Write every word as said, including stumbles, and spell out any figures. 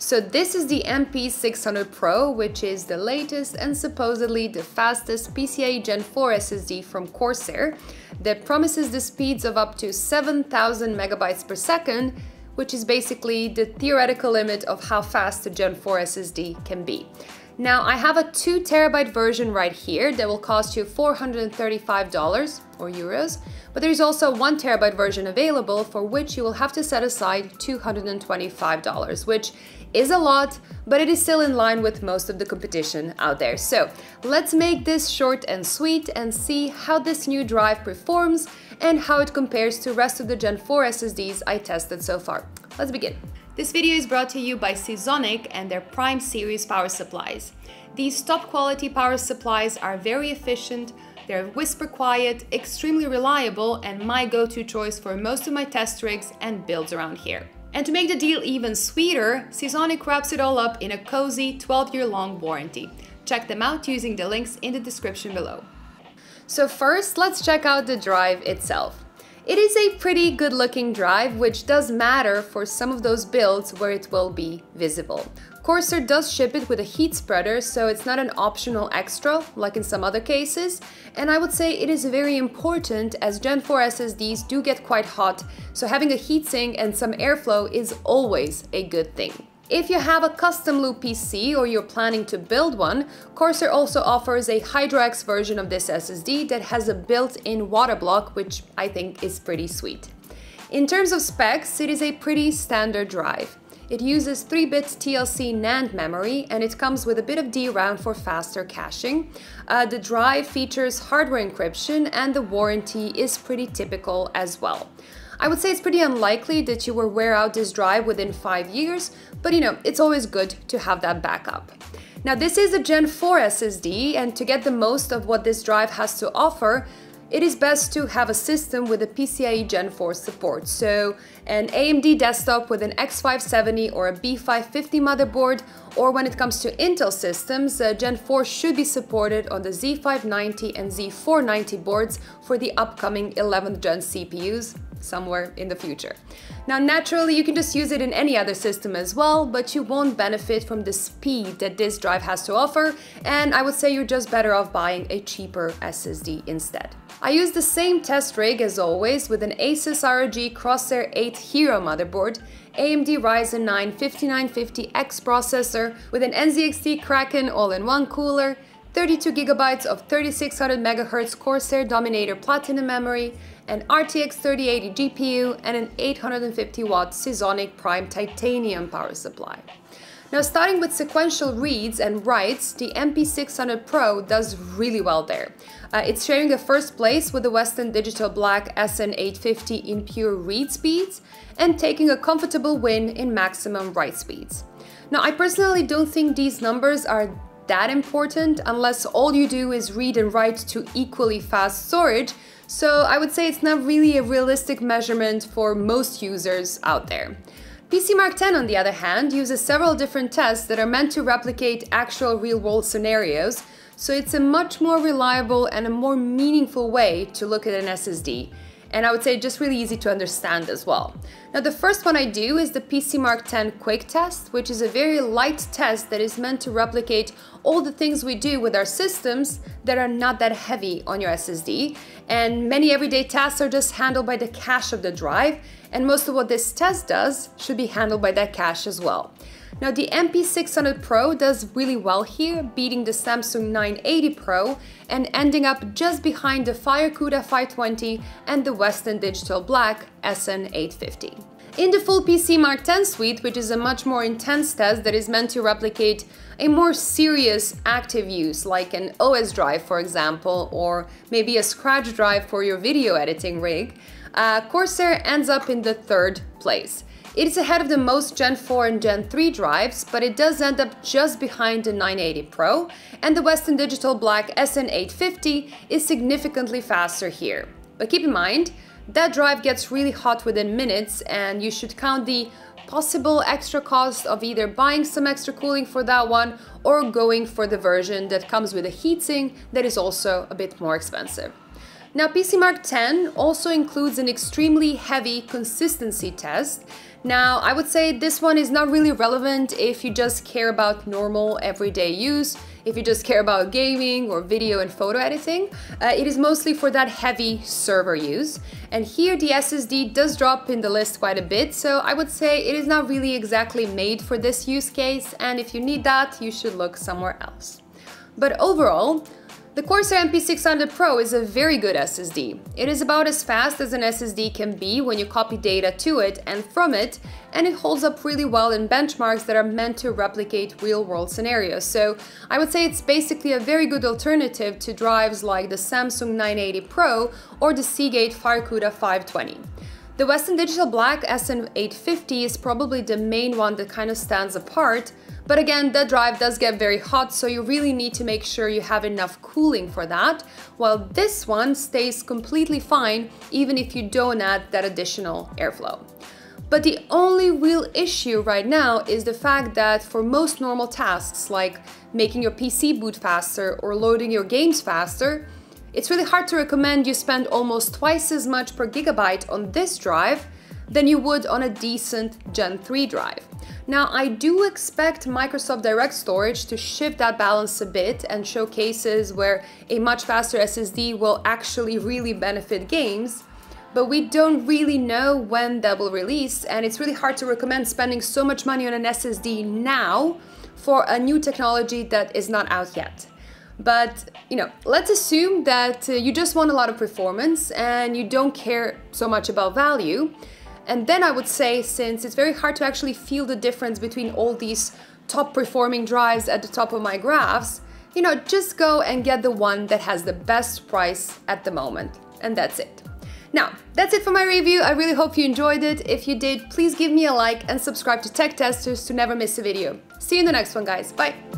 So this is the M P six hundred Pro, which is the latest and supposedly the fastest PCIe Gen four S S D from Corsair that promises the speeds of up to seven thousand megabytes per second, which is basically the theoretical limit of how fast a Gen four S S D can be. Now, I have a two terabyte version right here that will cost you four hundred thirty-five dollars or euros, but there's also a one terabyte version available for which you will have to set aside two hundred twenty-five dollars, which is a lot, but it is still in line with most of the competition out there. So let's make this short and sweet and see how this new drive performs and how it compares to the rest of the Gen four S S Ds I tested so far. Let's begin. This video is brought to you by Seasonic and their Prime Series power supplies. These top quality power supplies are very efficient, they're whisper quiet, extremely reliable, and my go-to choice for most of my test rigs and builds around here. And to make the deal even sweeter, Seasonic wraps it all up in a cozy twelve year long warranty. Check them out using the links in the description below. So first, let's check out the drive itself. It is a pretty good looking drive, which does matter for some of those builds where it will be visible. Corsair does ship it with a heat spreader, so it's not an optional extra like in some other cases, and I would say it is very important as Gen four S S Ds do get quite hot, so having a heatsink and some airflow is always a good thing. If you have a custom loop P C or you're planning to build one, Corsair also offers a HydroX version of this S S D that has a built-in water block, which I think is pretty sweet. In terms of specs, it is a pretty standard drive. It uses three bit T L C NAND memory and it comes with a bit of D RAM for faster caching. Uh, the drive features hardware encryption and the warranty is pretty typical as well. I would say it's pretty unlikely that you will wear out this drive within five years, but you know, it's always good to have that backup. Now, this is a Gen four S S D, and to get the most of what this drive has to offer, it is best to have a system with a PCIe Gen four support, so an A M D desktop with an X five seventy or a B five fifty motherboard, or when it comes to Intel systems, uh, Gen four should be supported on the Z five ninety and Z four ninety boards for the upcoming eleventh gen C P Us somewhere in the future. Now, naturally, you can just use it in any other system as well, but you won't benefit from the speed that this drive has to offer, and I would say you're just better off buying a cheaper S S D instead. I used the same test rig as always with an Asus R O G Crosshair eight Hero motherboard, A M D Ryzen nine fifty-nine fifty X processor with an N Z X T Kraken all-in-one cooler, thirty-two gigabytes of thirty-six hundred megahertz Corsair Dominator Platinum memory, an R T X thirty eighty G P U, and an eight hundred fifty watt Seasonic Prime Titanium power supply. Now, starting with sequential reads and writes, the M P six hundred Pro does really well there. Uh, it's sharing the first place with the Western Digital Black S N eight fifty in pure read speeds and taking a comfortable win in maximum write speeds. Now, I personally don't think these numbers are that important unless all you do is read and write to equally fast storage, so I would say it's not really a realistic measurement for most users out there. P C Mark ten, on the other hand, uses several different tests that are meant to replicate actual real-world scenarios, so it's a much more reliable and a more meaningful way to look at an S S D. And I would say just really easy to understand as well. Now, the first one I do is the P C Mark ten Quick Test, which is a very light test that is meant to replicate all the things we do with our systems that are not that heavy on your S S D. And many everyday tasks are just handled by the cache of the drive, and most of what this test does should be handled by that cache as well. Now, the M P six hundred Pro does really well here, beating the Samsung nine eighty Pro and ending up just behind the FireCuda five twenty and the Western Digital Black S N eight fifty. In the full P C Mark ten suite, which is a much more intense test that is meant to replicate a more serious active use, like an O S drive, for example, or maybe a scratch drive for your video editing rig, uh, Corsair ends up in the third place. It is ahead of the most Gen four and Gen three drives, but it does end up just behind the nine eighty Pro, and the Western Digital Black S N eight fifty is significantly faster here. But keep in mind, that drive gets really hot within minutes, and you should count the possible extra cost of either buying some extra cooling for that one or going for the version that comes with a heatsink that is also a bit more expensive. Now, P C Mark ten also includes an extremely heavy consistency test Now, I would say this one is not really relevant if you just care about normal everyday use, if you just care about gaming or video and photo editing. Uh, it is mostly for that heavy server use. And here the S S D does drop in the list quite a bit, so I would say it is not really exactly made for this use case, and if you need that, you should look somewhere else. But overall, the Corsair M P six hundred Pro is a very good S S D. It is about as fast as an S S D can be when you copy data to it and from it, and it holds up really well in benchmarks that are meant to replicate real-world scenarios. So I would say it's basically a very good alternative to drives like the Samsung nine eighty Pro or the Seagate FireCuda five twenty. The Western Digital Black S N eight fifty is probably the main one that kind of stands apart, but again, that drive does get very hot, so you really need to make sure you have enough cooling for that, while this one stays completely fine even if you don't add that additional airflow. But the only real issue right now is the fact that for most normal tasks like making your P C boot faster or loading your games faster, it's really hard to recommend you spend almost twice as much per gigabyte on this drive than you would on a decent Gen three drive. Now, I do expect Microsoft Direct Storage to shift that balance a bit and show cases where a much faster S S D will actually really benefit games, but we don't really know when that will release, and it's really hard to recommend spending so much money on an S S D now for a new technology that is not out yet. But, you know, let's assume that uh, you just want a lot of performance and you don't care so much about value. And then I would say, since it's very hard to actually feel the difference between all these top performing drives at the top of my graphs, you know, just go and get the one that has the best price at the moment. And that's it. Now, that's it for my review. I really hope you enjoyed it. If you did, please give me a like and subscribe to Tech Testers to never miss a video. See you in the next one, guys. Bye.